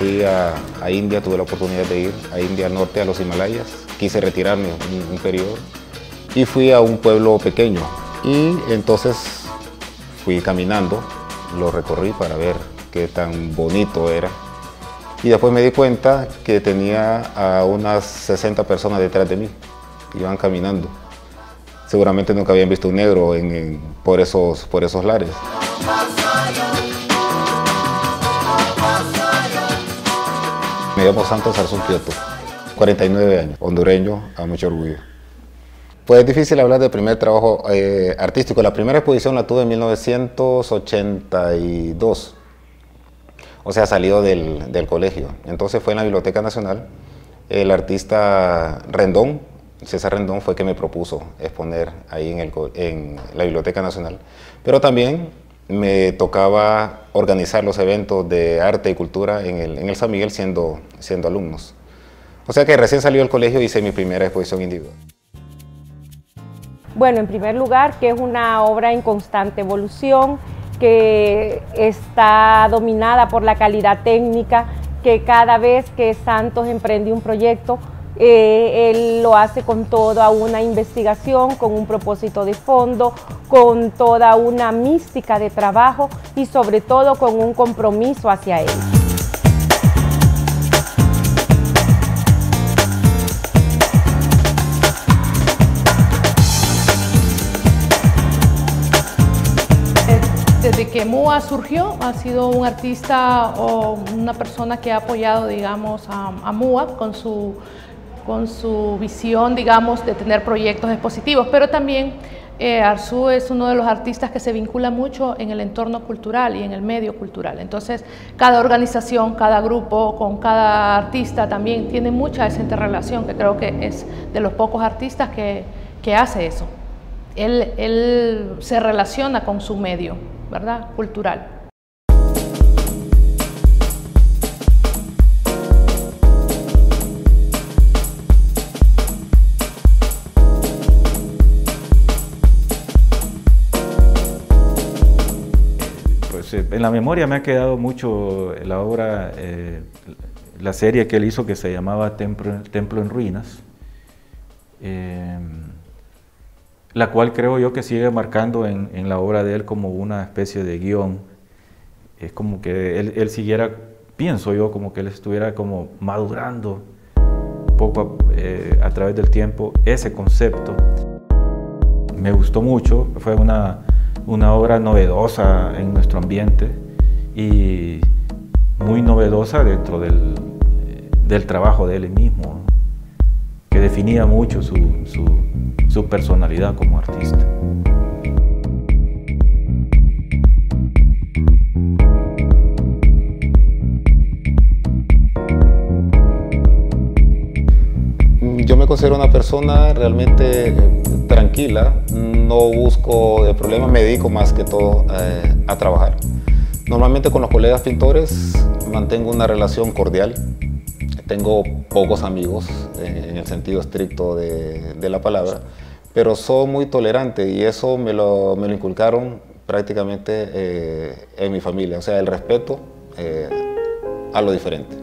fui a India, tuve la oportunidad de ir a India Norte, a los Himalayas. Quise retirarme un periodo y fui a un pueblo pequeño. Y entonces fui caminando, lo recorrí para ver qué tan bonito era. Y después me di cuenta que tenía a unas 60 personas detrás de mí, iban caminando. Seguramente nunca habían visto un negro por esos lares. Me llamo Santos Arzú Quioto, 49 años, hondureño, a mucho orgullo. Pues es difícil hablar del primer trabajo artístico. La primera exposición la tuve en 1982, o sea, salido del colegio. Entonces fue en la Biblioteca Nacional. El artista Rendón, César Rendón, fue que me propuso exponer ahí en la Biblioteca Nacional. Pero también me tocaba organizar los eventos de arte y cultura en el San Miguel siendo alumnos. O sea que recién salió del colegio hice mi primera exposición individual. Bueno, en primer lugar, que es una obra en constante evolución, que está dominada por la calidad técnica, que cada vez que Santos emprende un proyecto, él lo hace con toda una investigación, con un propósito de fondo, con toda una mística de trabajo y sobre todo con un compromiso hacia él. Desde que MUA surgió, ha sido un artista o una persona que ha apoyado, digamos, a MUA con su visión, digamos, de tener proyectos expositivos, pero también Arzú es uno de los artistas que se vincula mucho en el entorno cultural y en el medio cultural. Entonces, cada organización, cada grupo, con cada artista también tiene mucha esa interrelación, que creo que es de los pocos artistas que hace eso. Él se relaciona con su medio, ¿verdad?, cultural. Pues en la memoria me ha quedado mucho la obra, la serie que él hizo que se llamaba Templo en Ruinas, la cual creo yo que sigue marcando en la obra de él como una especie de guión. Es como que él siguiera, pienso yo, como que él estuviera como madurando un poco a través del tiempo ese concepto. Me gustó mucho, fue una obra novedosa en nuestro ambiente y muy novedosa dentro del trabajo de él mismo, que definía mucho su personalidad como artista. Yo me considero una persona realmente tranquila, no busco de problemas, me dedico más que todo a trabajar. Normalmente con los colegas pintores mantengo una relación cordial. Tengo pocos amigos en el sentido estricto de la palabra, pero soy muy tolerante y eso me lo inculcaron prácticamente en mi familia, o sea, el respeto a lo diferente.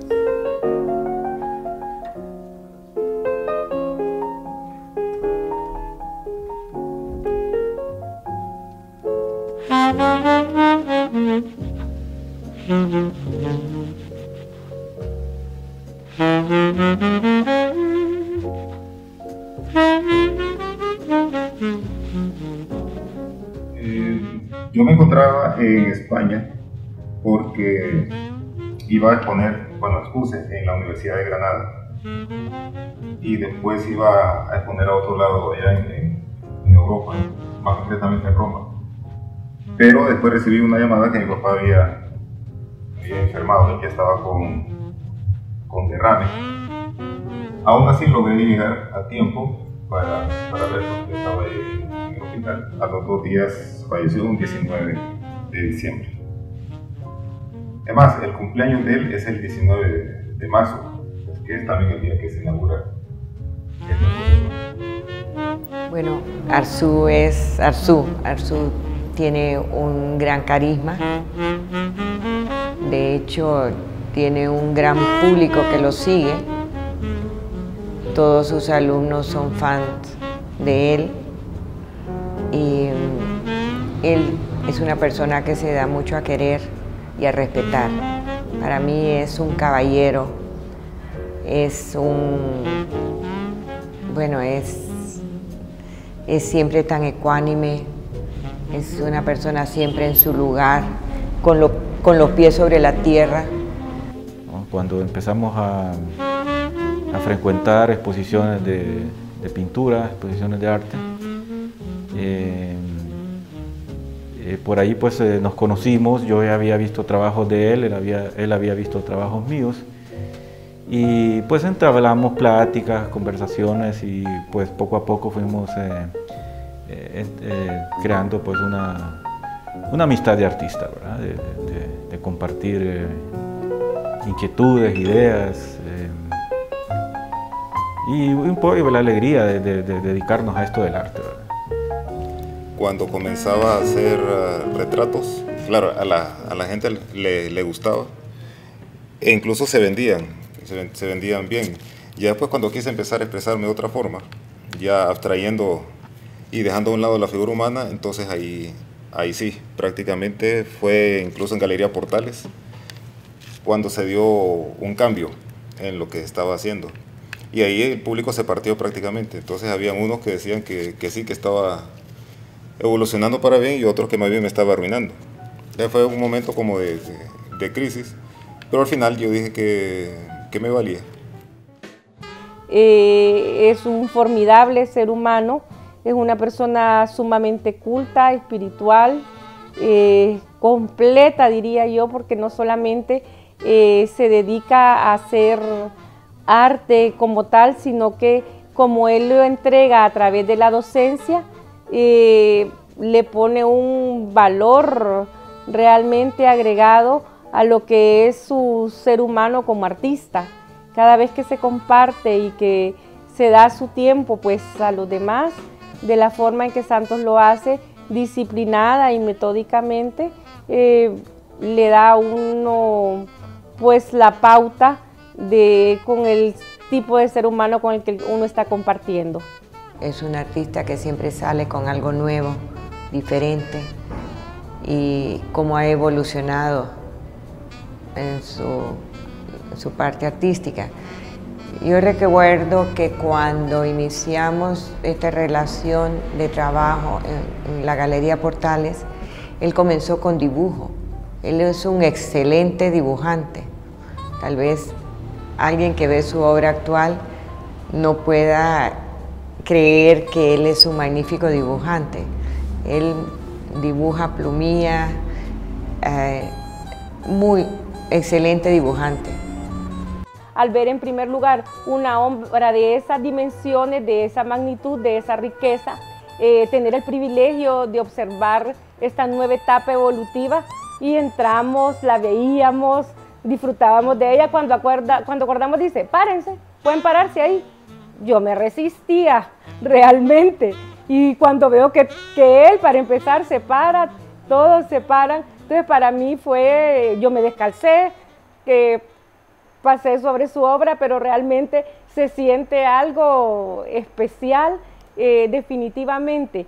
Yo me encontraba en España porque iba a exponer, bueno, expuse en la Universidad de Granada y después iba a exponer a otro lado, allá en Europa, más concretamente en Roma. Pero después recibí una llamada que mi papá había enfermado y que estaba con derrame. Aún así logré llegar a tiempo para verlo, porque estaba en el hospital. A los 2 días falleció, un 19 de diciembre. Además, el cumpleaños de él es el 19 de marzo, que es también el día que se inaugura esta. Bueno, Arzú es Arzú. Arzú tiene un gran carisma. De hecho, tiene un gran público que lo sigue. Todos sus alumnos son fans de él y él es una persona que se da mucho a querer y a respetar. Para mí es un caballero, es un... bueno, es siempre tan ecuánime, es una persona siempre en su lugar, con los pies sobre la tierra. Cuando empezamos a frecuentar exposiciones de pintura, exposiciones de arte. Por ahí pues nos conocimos, yo ya había visto trabajos de él, él había visto trabajos míos y pues entablamos pláticas, conversaciones y pues poco a poco fuimos creando pues una amistad de artista, ¿verdad? De compartir inquietudes, ideas. Y un poco la alegría de dedicarnos a esto del arte, ¿verdad? Cuando comenzaba a hacer retratos, claro, a la gente le gustaba. E incluso se vendían bien. Ya después cuando quise empezar a expresarme de otra forma, ya abstrayendo y dejando a un lado la figura humana, entonces ahí sí, prácticamente fue incluso en Galería Portales, cuando se dio un cambio en lo que estaba haciendo. Y ahí el público se partió prácticamente. Entonces había unos que decían que sí, que estaba evolucionando para bien y otros que más bien me estaba arruinando. Ya fue un momento como de crisis, pero al final yo dije que me valía. Es un formidable ser humano, es una persona sumamente culta, espiritual, completa diría yo, porque no solamente se dedica a hacer arte como tal, sino que como él lo entrega a través de la docencia, le pone un valor realmente agregado a lo que es su ser humano como artista. Cada vez que se comparte y que se da su tiempo pues a los demás, de la forma en que Santos lo hace, disciplinada y metódicamente, le da a uno pues la pauta con el tipo de ser humano con el que uno está compartiendo. Es un artista que siempre sale con algo nuevo, diferente, y cómo ha evolucionado en su parte artística. Yo recuerdo que cuando iniciamos esta relación de trabajo en la Galería Portales, él comenzó con dibujo. Él es un excelente dibujante, tal vez alguien que ve su obra actual no pueda creer que él es un magnífico dibujante. Él dibuja, plumía, muy excelente dibujante. Al ver en primer lugar una obra de esas dimensiones, de esa magnitud, de esa riqueza, tener el privilegio de observar esta nueva etapa evolutiva y entramos, la veíamos, disfrutábamos de ella. Cuando acordamos dice, párense, pueden pararse ahí. Yo me resistía realmente y cuando veo que él para empezar se para, todos se paran, entonces para mí fue, yo me descalcé, que pasé sobre su obra, pero realmente se siente algo especial definitivamente.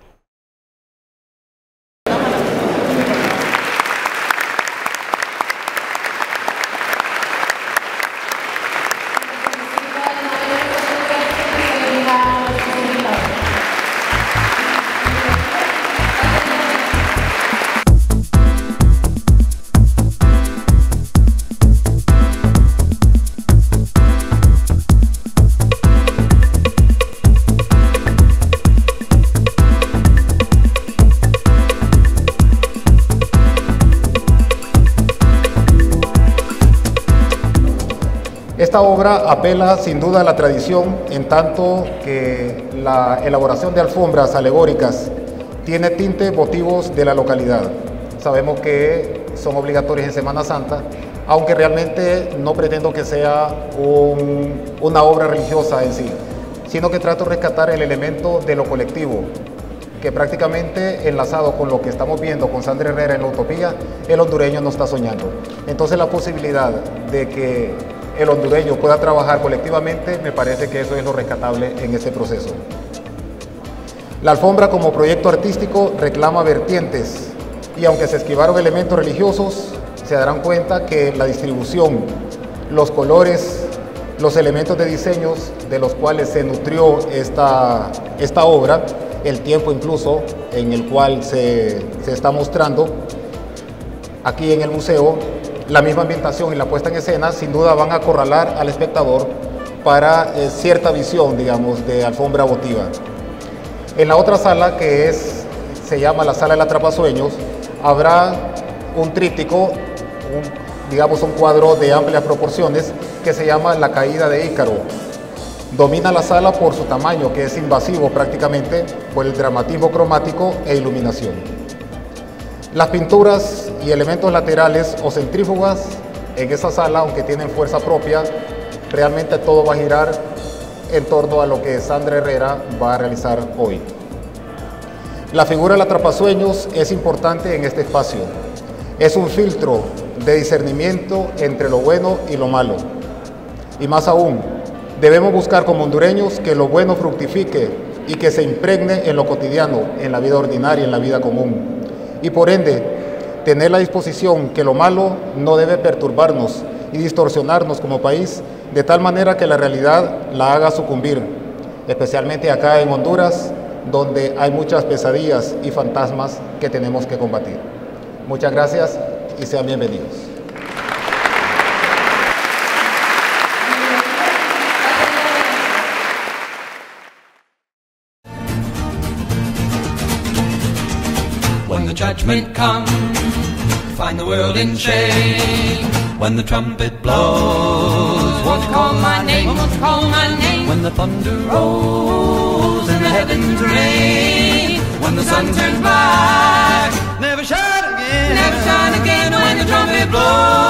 Esta obra apela sin duda a la tradición, en tanto que la elaboración de alfombras alegóricas tiene tintes votivos de la localidad. Sabemos que son obligatorias en Semana Santa, aunque realmente no pretendo que sea una obra religiosa en sí, sino que trato de rescatar el elemento de lo colectivo, que prácticamente enlazado con lo que estamos viendo con Sandra Herrera en la Utopía, el hondureño no está soñando. Entonces la posibilidad de que el hondureño pueda trabajar colectivamente, me parece que eso es lo rescatable en este proceso. La alfombra como proyecto artístico reclama vertientes y aunque se esquivaron elementos religiosos, se darán cuenta que la distribución, los colores, los elementos de diseños de los cuales se nutrió esta obra, el tiempo incluso en el cual se está mostrando aquí en el museo, la misma ambientación y la puesta en escena sin duda van a acorralar al espectador para cierta visión, digamos, de alfombra votiva. En la otra sala, que se llama la Sala de la Atrapasueños, habrá un tríptico, digamos un cuadro de amplias proporciones que se llama La Caída de Ícaro. Domina la sala por su tamaño, que es invasivo prácticamente, por el dramatismo cromático e iluminación. Las pinturas y elementos laterales o centrífugas en esa sala, aunque tienen fuerza propia, realmente todo va a girar en torno a lo que Sandra Herrera va a realizar hoy. La figura del atrapasueños es importante en este espacio. Es un filtro de discernimiento entre lo bueno y lo malo. Y más aún, debemos buscar como hondureños que lo bueno fructifique y que se impregne en lo cotidiano, en la vida ordinaria, en la vida común. Y por ende, tener la disposición que lo malo no debe perturbarnos y distorsionarnos como país, de tal manera que la realidad la haga sucumbir, especialmente acá en Honduras, donde hay muchas pesadillas y fantasmas que tenemos que combatir. Muchas gracias y sean bienvenidos. When the judgment comes, find the world in shame. When the trumpet blows, won't you call my name, won't you call my name. When the thunder rolls and the heavens rain. When the sun turns black, never shine again, never shine again. When the trumpet blows.